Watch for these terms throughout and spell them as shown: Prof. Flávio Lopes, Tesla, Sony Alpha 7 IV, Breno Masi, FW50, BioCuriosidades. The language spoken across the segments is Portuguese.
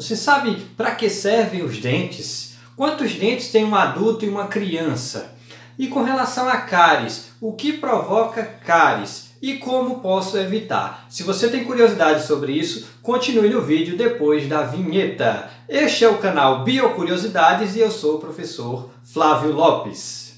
Você sabe para que servem os dentes? Quantos dentes tem um adulto e uma criança? E com relação a cáries, o que provoca cáries e como posso evitar? Se você tem curiosidade sobre isso, continue no vídeo depois da vinheta. Este é o canal Biocuriosidades e eu sou o professor Flávio Lopes.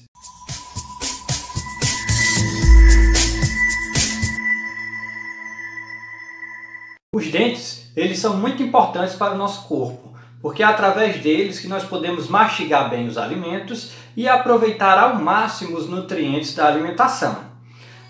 Os dentes, eles são muito importantes para o nosso corpo, porque é através deles que nós podemos mastigar bem os alimentos e aproveitar ao máximo os nutrientes da alimentação.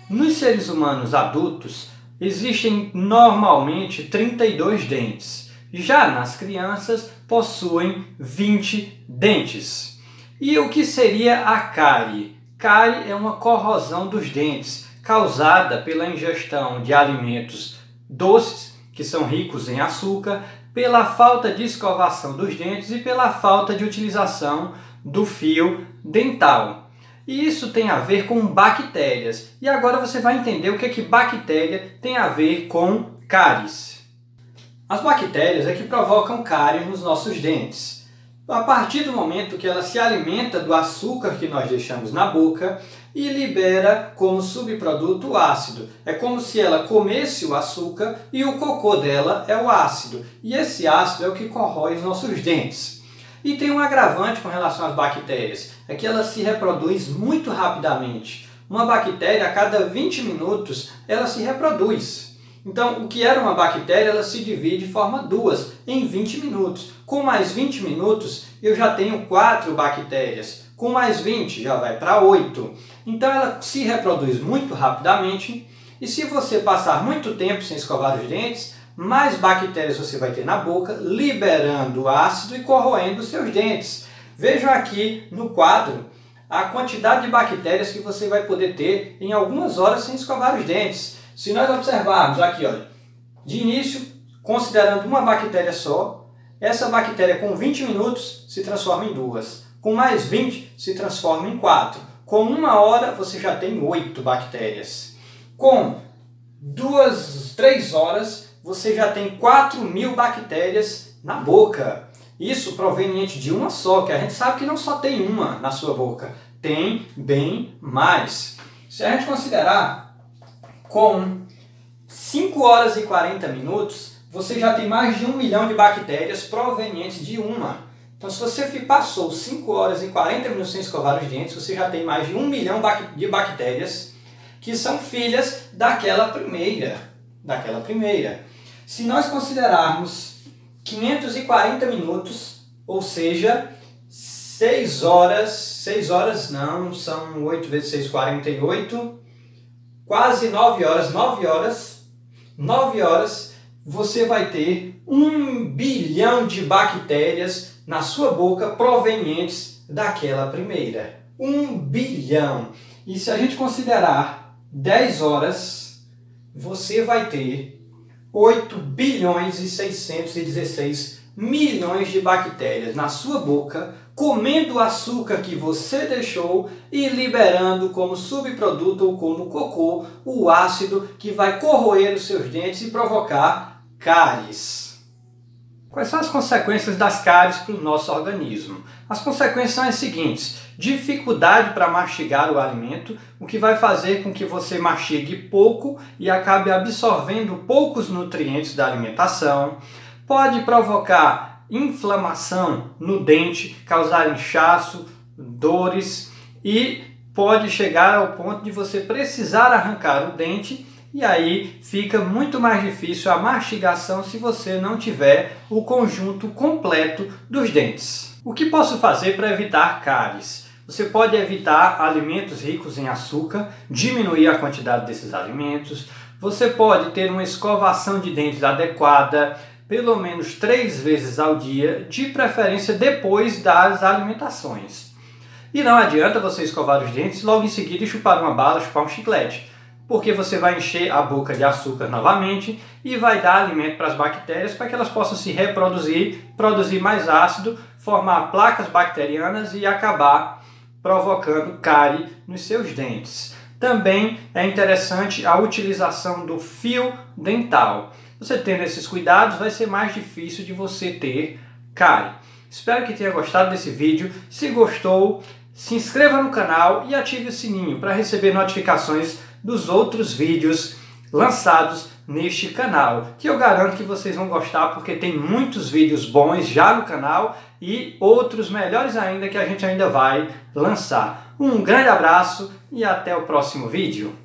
Nos seres humanos adultos, existem normalmente 32 dentes. Já nas crianças, possuem 20 dentes. E o que seria a cárie? Cárie é uma corrosão dos dentes, causada pela ingestão de alimentos doces, que são ricos em açúcar, pela falta de escovação dos dentes e pela falta de utilização do fio dental. E isso tem a ver com bactérias. E agora você vai entender o que é que bactéria tem a ver com cáries. As bactérias é que provocam cárie nos nossos dentes. A partir do momento que ela se alimenta do açúcar que nós deixamos na boca e libera como subproduto o ácido. É como se ela comesse o açúcar e o cocô dela é o ácido. E esse ácido é o que corrói os nossos dentes. E tem um agravante com relação às bactérias, é que ela se reproduz muito rapidamente. Uma bactéria, a cada 20 minutos, ela se reproduz. Então, o que era uma bactéria, ela se divide e forma duas em 20 minutos. Com mais 20 minutos, eu já tenho 4 bactérias. Com mais 20, já vai para 8. Então, ela se reproduz muito rapidamente. E se você passar muito tempo sem escovar os dentes, mais bactérias você vai ter na boca, liberando ácido e corroendo os seus dentes. Vejam aqui no quadro a quantidade de bactérias que você vai poder ter em algumas horas sem escovar os dentes. Se nós observarmos aqui, olha, de início, considerando uma bactéria só, essa bactéria com 20 minutos se transforma em 2. Com mais 20 se transforma em 4. Com 1 hora você já tem 8 bactérias. Com 3 horas você já tem 4.000 bactérias na boca. Isso proveniente de uma só, que a gente sabe que não só tem uma na sua boca. Tem bem mais. Se a gente considerar, com 5 horas e 40 minutos, você já tem mais de 1 milhão de bactérias provenientes de uma. Então, se você passou 5 horas e 40 minutos sem escovar os dentes, você já tem mais de 1 milhão de bactérias que são filhas daquela primeira. Se nós considerarmos 540 minutos, ou seja, 6 horas não, são 8 vezes 6, 48... Quase 9 horas, você vai ter 1 bilhão de bactérias na sua boca provenientes daquela primeira. 1 bilhão. E se a gente considerar 10 horas, você vai ter 8 bilhões e 616 milhões de bactérias na sua boca, comendo o açúcar que você deixou e liberando como subproduto ou como cocô o ácido que vai corroer os seus dentes e provocar cáries. Quais são as consequências das cáries para o nosso organismo? As consequências são as seguintes: dificuldade para mastigar o alimento, o que vai fazer com que você mastigue pouco e acabe absorvendo poucos nutrientes da alimentação. Pode provocar inflamação no dente, causar inchaço, dores e pode chegar ao ponto de você precisar arrancar o dente e aí fica muito mais difícil a mastigação se você não tiver o conjunto completo dos dentes. O que posso fazer para evitar cáries? Você pode evitar alimentos ricos em açúcar, diminuir a quantidade desses alimentos, você pode ter uma escovação de dentes adequada, pelo menos 3 vezes ao dia, de preferência depois das alimentações. E não adianta você escovar os dentes e logo em seguida chupar uma bala, chupar um chiclete, porque você vai encher a boca de açúcar novamente e vai dar alimento para as bactérias para que elas possam se reproduzir, produzir mais ácido, formar placas bacterianas e acabar provocando cárie nos seus dentes. Também é interessante a utilização do fio dental. Você tendo esses cuidados, vai ser mais difícil de você ter cárie. Espero que tenha gostado desse vídeo. Se gostou, se inscreva no canal e ative o sininho para receber notificações dos outros vídeos lançados neste canal, que eu garanto que vocês vão gostar, porque tem muitos vídeos bons já no canal e outros melhores ainda que a gente ainda vai lançar. Um grande abraço e até o próximo vídeo.